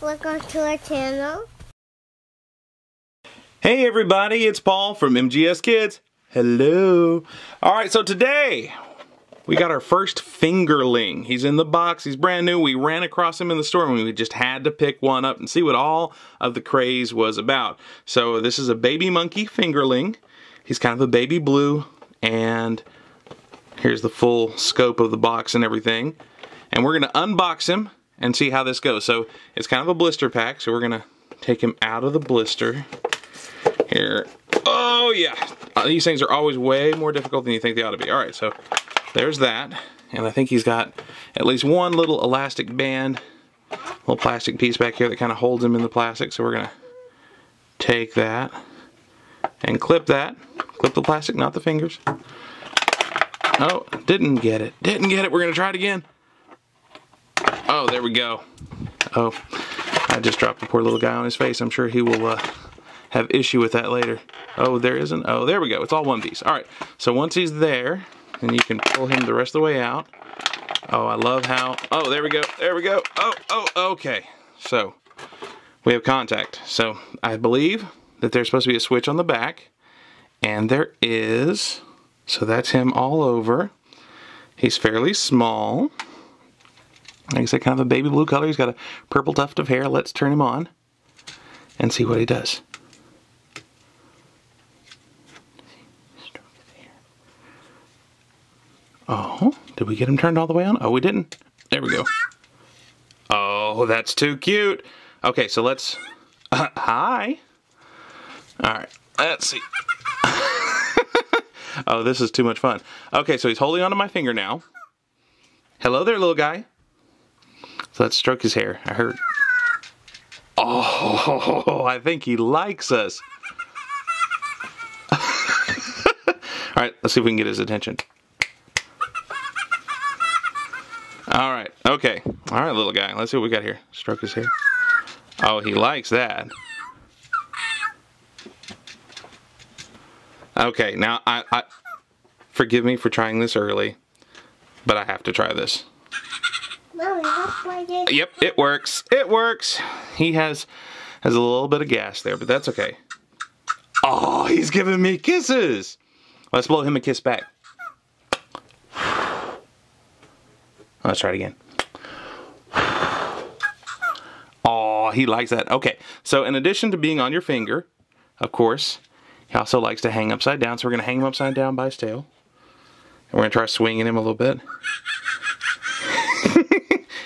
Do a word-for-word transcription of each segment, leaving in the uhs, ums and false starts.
Welcome to our channel. Hey everybody, it's Paul from M G S Kids. Hello. Alright, so today we got our first fingerling. He's in the box, he's brand new. We ran across him in the store and we just had to pick one up and see what all of the craze was about. So this is a baby monkey fingerling. He's kind of a baby blue, and here's the full scope of the box and everything. And we're gonna unbox him and see how this goes. So it's kind of a blister pack, so we're gonna take him out of the blister here. Oh yeah, these things are always way more difficult than you think they ought to be. All right, so there's that. And I think he's got at least one little elastic band, little plastic piece back here that kind of holds him in the plastic. So we're gonna take that and clip that. Clip the plastic, not the fingers. Oh, didn't get it, didn't get it. We're gonna try it again. Oh, there we go. Oh, I just dropped the poor little guy on his face. I'm sure he will uh, have issue with that later. Oh, there isn't. Oh, there we go. It's all one piece. All right, so once he's there, then you can pull him the rest of the way out. Oh, I love how, oh, there we go, there we go. Oh, oh, okay. So we have contact. So I believe that there's supposed to be a switch on the back, and there is. So that's him all over. He's fairly small. Like I said, kind of a baby blue color. He's got a purple tuft of hair. Let's turn him on and see what he does. Oh, did we get him turned all the way on? Oh, we didn't. There we go. Oh, that's too cute. Okay, so let's... Uh, hi. All right, let's see. Oh, this is too much fun. Okay, so he's holding onto my finger now. Hello there, little guy. So let's stroke his hair. I heard. Oh, I think he likes us. All right, let's see if we can get his attention. All right, okay. All right, little guy. Let's see what we got here. Stroke his hair. Oh, he likes that. Okay, now I, I forgive me for trying this early, but I have to try this. Yep, it works. It works. He has has a little bit of gas there, but that's okay. Oh, he's giving me kisses. Let's blow him a kiss back. Let's try it again. Oh, he likes that. Okay, so in addition to being on your finger, of course, he also likes to hang upside down, so we're going to hang him upside down by his tail. And we're going to try swinging him a little bit.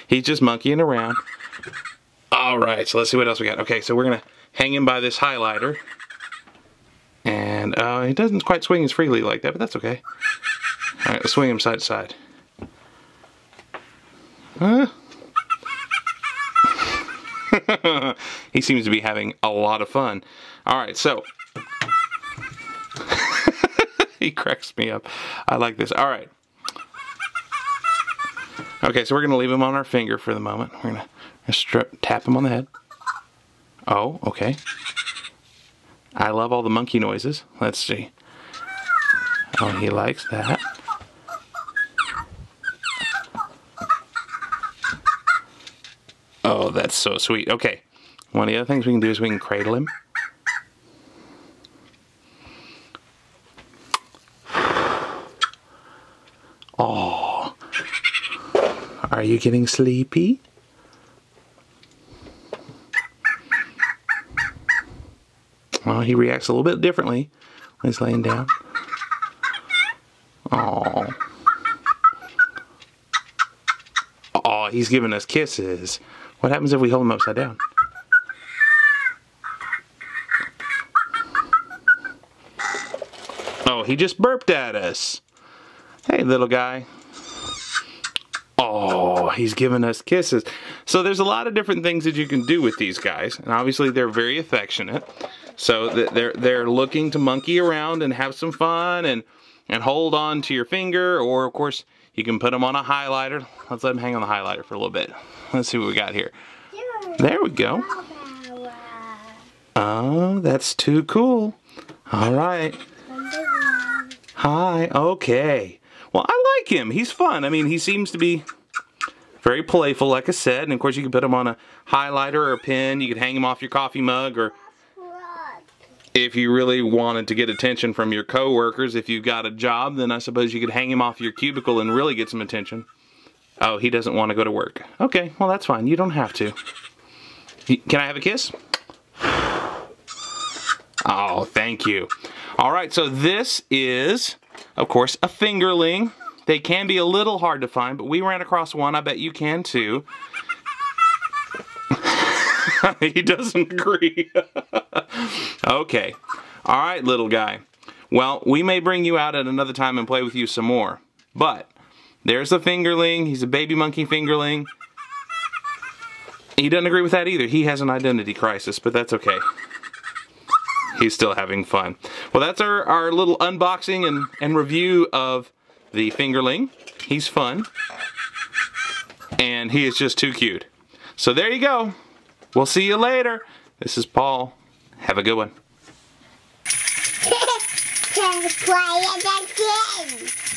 He's just monkeying around. All right, so let's see what else we got. Okay, so we're going to hang him by this highlighter. And uh, he doesn't quite swing as freely like that, but that's okay. All right, let's swing him side to side. Huh? He seems to be having a lot of fun. All right, so... He cracks me up. I like this. All right. Okay, so we're going to leave him on our finger for the moment. We're going to tap him on the head. Oh, okay. I love all the monkey noises. Let's see. Oh, he likes that. Oh, that's so sweet. Okay. One of the other things we can do is we can cradle him. Oh, are you getting sleepy? Well, he reacts a little bit differently when he's laying down. Oh, oh, he's giving us kisses. What happens if we hold him upside down? Oh, he just burped at us. Hey, little guy. Oh, he's giving us kisses. So there's a lot of different things that you can do with these guys, and obviously they're very affectionate. So they're they're looking to monkey around and have some fun and and hold on to your finger, or of course you can put them on a highlighter. Let's let them hang on the highlighter for a little bit. Let's see what we got here. There we go. Oh, that's too cool. All right. Hi. Okay. Well, I like him. He's fun. I mean, he seems to be very playful, like I said. And of course you can put them on a highlighter or a pen. You could hang them off your coffee mug, or if you really wanted to get attention from your coworkers, if you got a job, then I suppose you could hang him off your cubicle and really get some attention. Oh, he doesn't want to go to work. Okay, well that's fine. You don't have to. Can I have a kiss? Oh, thank you. Alright, so this is, of course, a fingerling. They can be a little hard to find, but we ran across one. I bet you can too. He doesn't agree. Okay. Alright, little guy. Well, we may bring you out at another time and play with you some more. But there's a fingerling. He's a baby monkey fingerling. He doesn't agree with that either. He has an identity crisis, but that's okay. He's still having fun. Well, that's our, our little unboxing and, and review of the fingerling. He's fun. And he is just too cute. So there you go. We'll see you later. This is Paul. Have a good one. Let's play it again.